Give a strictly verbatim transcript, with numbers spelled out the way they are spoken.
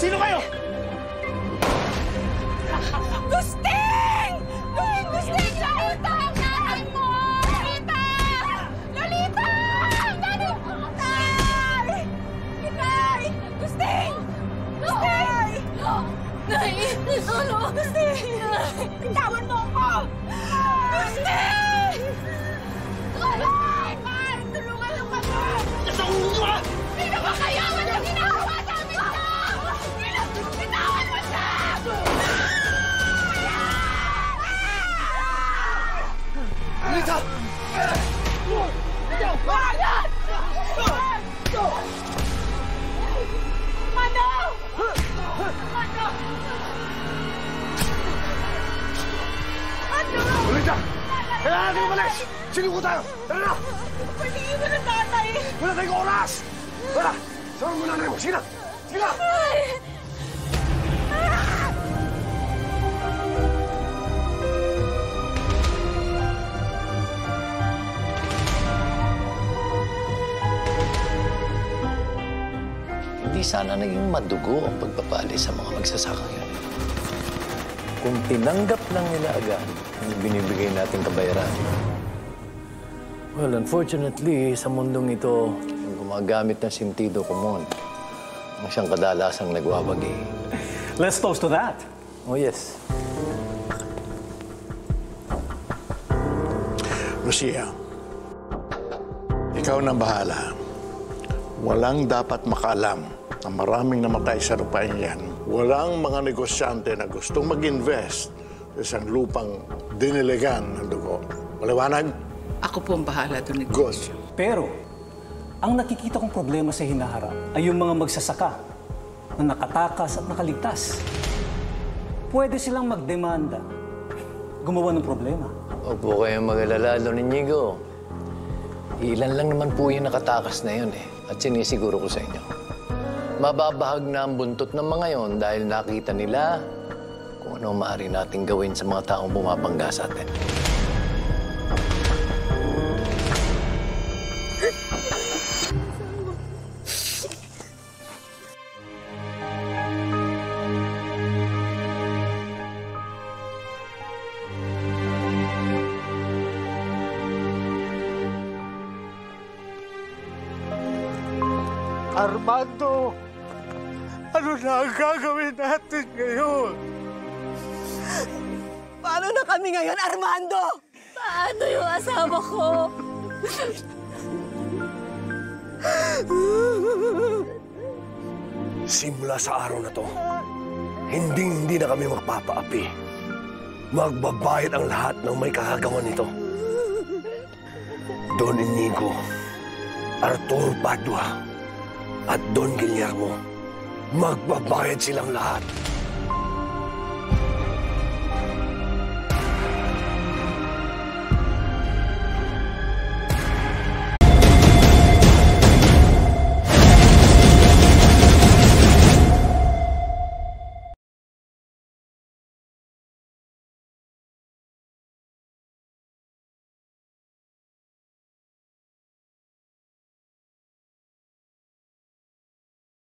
Sino kayo? Gusting! Gusting! Gusting! Lolita! Nahan mo! Lolita! Lolita! Ganun! Tay! Inay! Gusting! Gusting! Nay! Ano? Gusting! Bitawan mo ako! Gusting! Tulungan! Mar! Tulungan lang ako! Nasahulo ka! Sino ba kaya? Walang ginagawa sa amin na! Bitawan mo siya! Lolita! Manong! Manong! Manong! Manong! Lolita! Kailangan natin umalis! Siliw ko tayo! Tara na! Pagpaliin mo ng tatay! Wala tayong oras! Wala! Saan mo na rin mo! Sige na! Sige na! Hindi sana naging madugo ang pagpapaalis sa mga magsasakang yun. Kung tinanggap lang nila agad, binibigay natin kabayaran. Well, unfortunately, sa mundong ito, yung gumagamit ng sentido común, ang siyang kadalasang nagwawagi. Let's toast to that. Oh, yes. Lucia, ikaw na bahala. Walang dapat makaalam na maraming namatay sa lupain yan. Walang mga negosyante na gustong mag-invest sa isang lupang diniligan ng dugo. Maliwanag? Ako po ang bahala doon, Ignacio. Pero, ang nakikita kong problema sa hinaharap ay yung mga magsasaka na nakatakas at nakaligtas. Pwede silang magdemanda, gumawa ng problema. Huwag po kayong mag-alala, Don Inigo. Ilan lang naman po yung nakatakas na yun eh. At sinisiguro ko sa inyo, mababahag na ang buntot ng mga yon dahil nakita nila kung ano maaari nating gawin sa mga taong bumabangga sa atin. Armando, ano na ang gagawin natin ngayon? Paano na kami ngayon, Armando? Paano yung asawa ko? Simula sa araw na to, hindi-hindi na kami magpapaapi. Magbabayad ang lahat ng may kakagawa nito. Don Inigo, Art Padua, at Don Guillermo, magbabayad silang lahat.